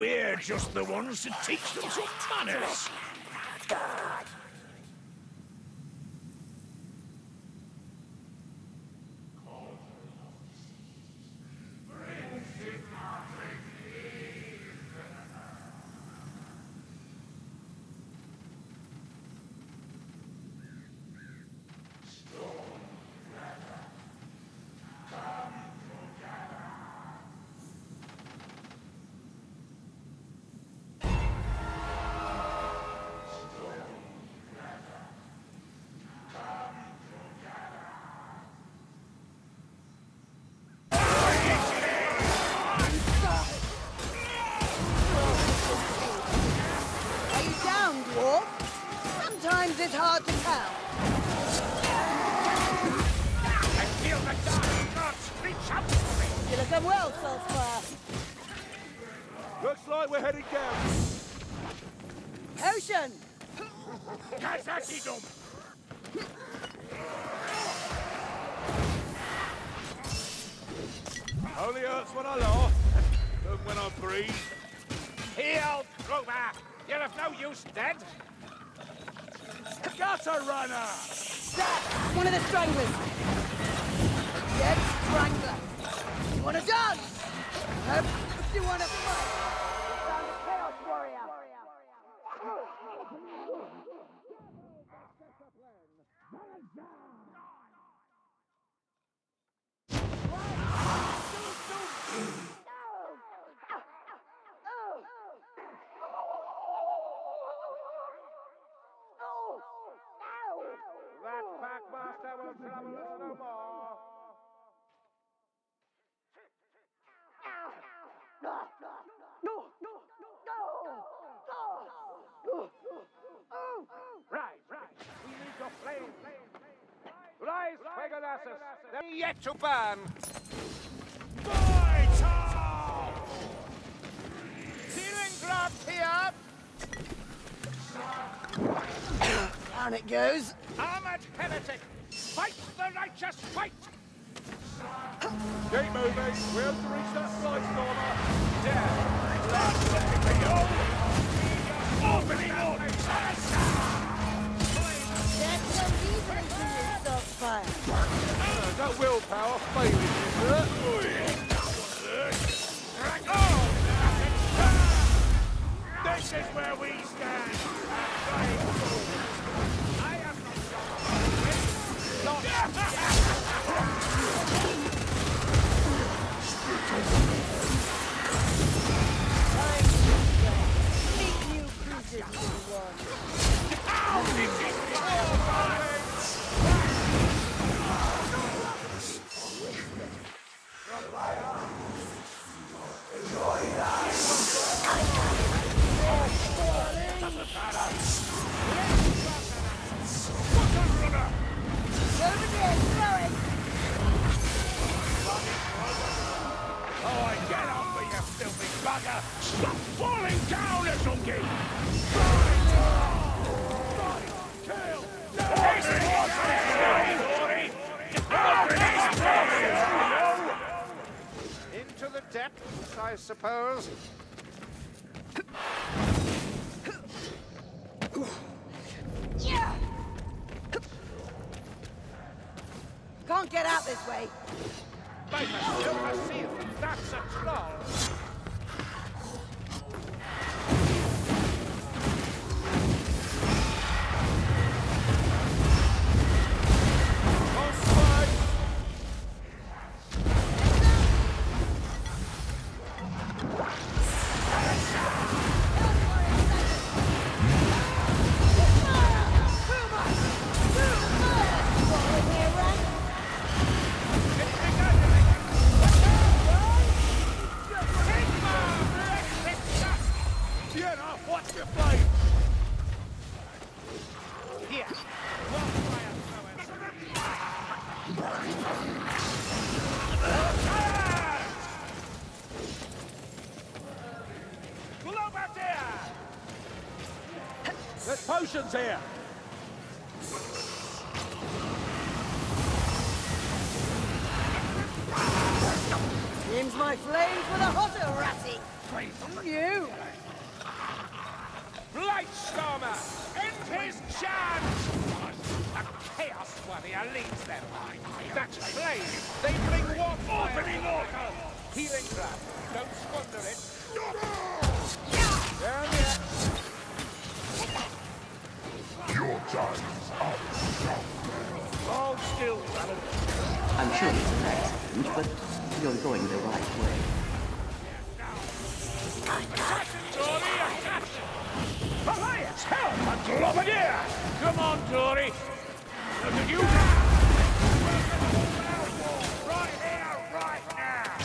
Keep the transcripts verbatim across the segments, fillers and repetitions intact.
We're just the ones that teach them some manners. Sometimes it's hard to tell. I feel the dark gods reach out for me. You look unwell, Saltspire. Looks like we're headed down. Ocean! Kazakidom! Only hurts when I laugh, and when I breathe. Heal, Grover! You're of no use dead. Got a runner! That's one of the stranglers! Dead strangler! You wanna dance? Nope. You wanna fight? Found a chaos warrior! Yet to burn. Vital! Sealing gloves here. Down it goes. Armored heretic, fight the righteous fight. Keep moving. We have to reach that flight armor. Down. Last second to go. Opening that willpower failing you, oh, this is where we stand. I am not going to stop. I stop falling down, little game! Fight! Kill! Into the depths, I suppose. Yeah. Can't get out this way. That's a troll. There's potions here! Seems my flames were the hotter, ratty! Praising you! Blightstormer! End his chance! A chaos warrior leads them. That flame, they bring warmth. Opening order! Healing trap, don't squander it. Down here. Your time is up. Hold still, Alan. I'm sure it's an accident, but you're going the right way. Assassin, Dory, assassin! Alliance, help, and Globadier! Come on, Dory! Look at you now! Right here, right now!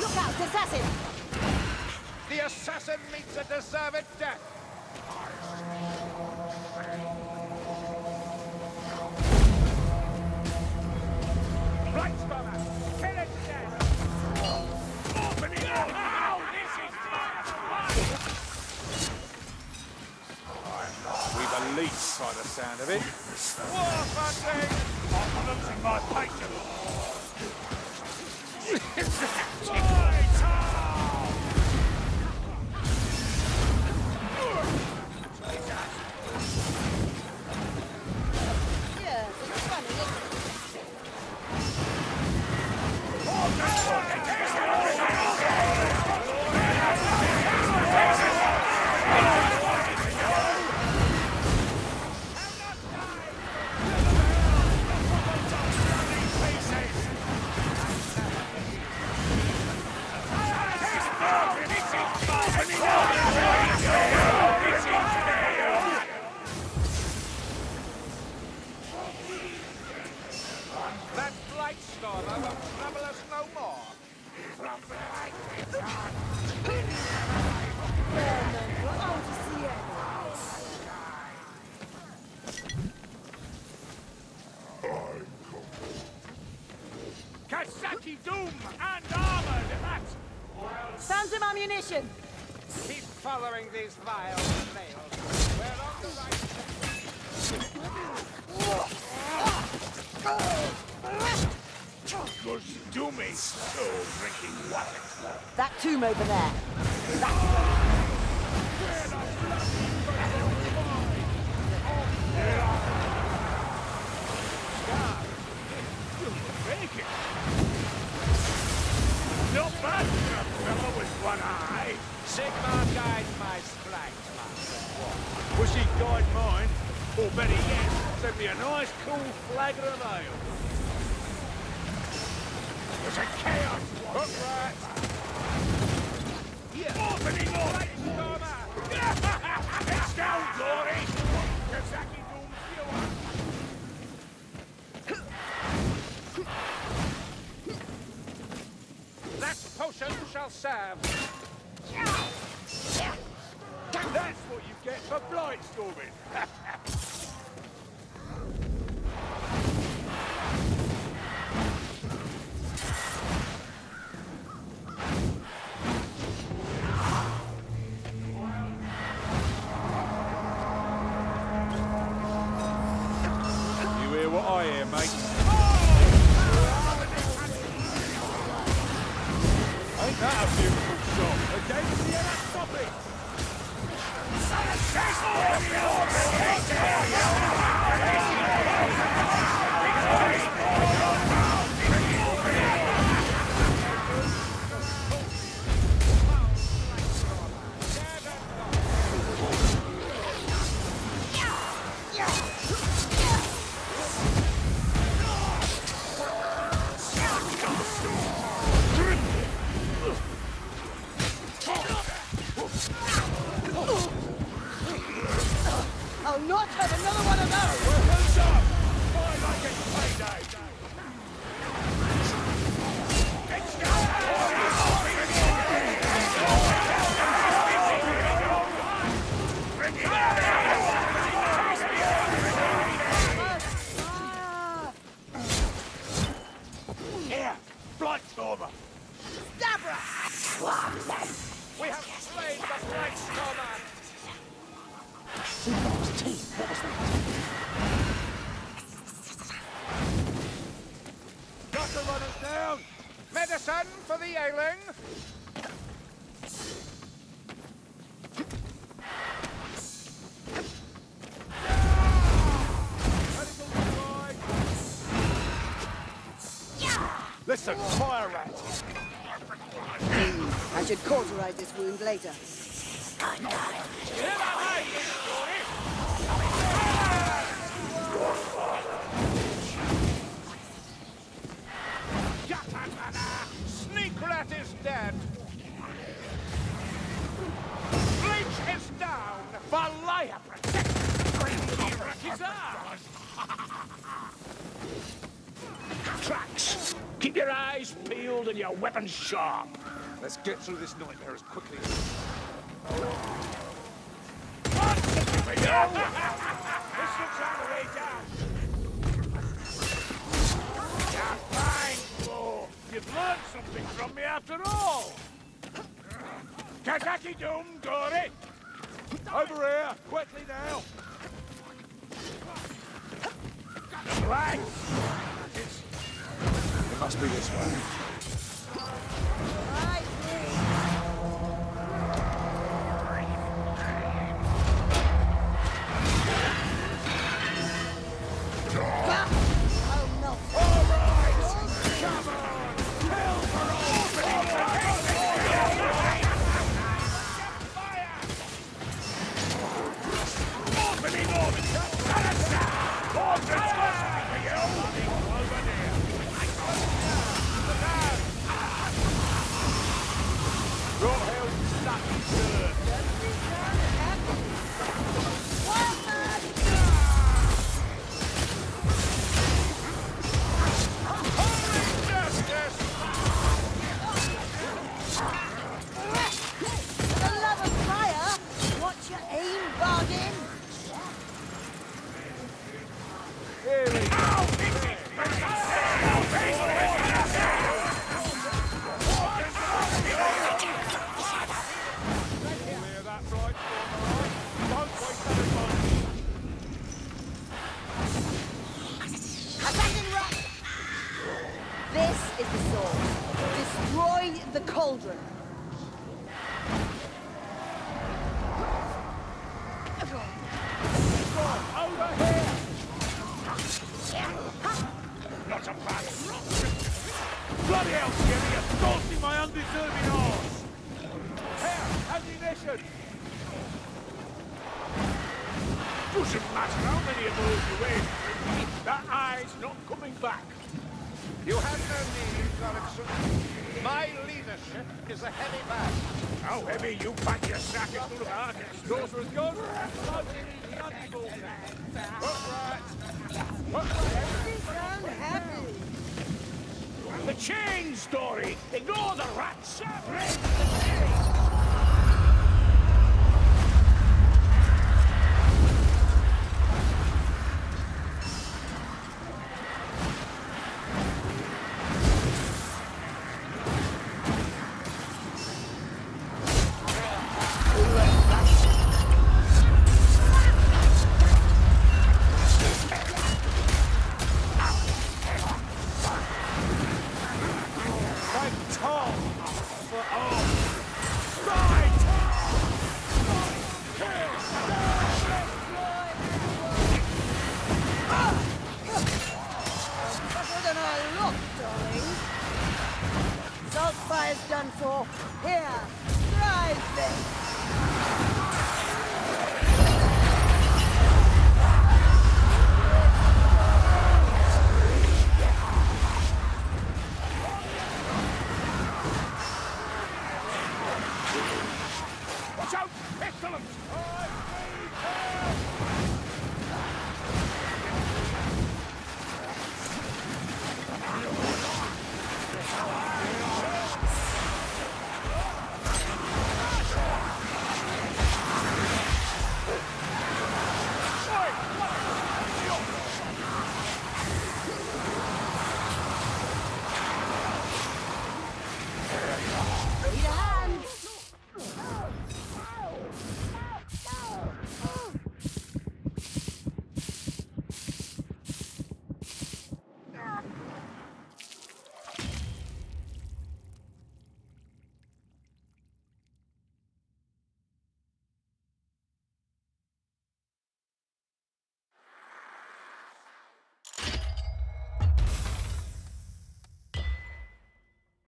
Look out, assassin! The assassin meets a deserved death! Right, Spanner! Kill it dead! Opening up! Least by the sound of it. Whoa, I'm losing my patience. Yeah, it's funny. Oh, no! Over there. Got the runners down. Medicine for the ailing. Listen, fire rat! Mm, I should cauterize this wound later. Sneak rat is dead! Bleach is down! Valaya protect! Tracks! Keep your eyes peeled and your weapons sharp. Let's get through this nightmare as quickly as possible. This looks on the way down. Now, fine, Flo. You've learned something from me after all. Kazaki Doom got it. Over here, quickly now. The flag. It must be this one. I see. Oh no. All right. Come on. Hell for all. Fire. Opening orbit. Orbit. Saltfire's done for. Here, drive this!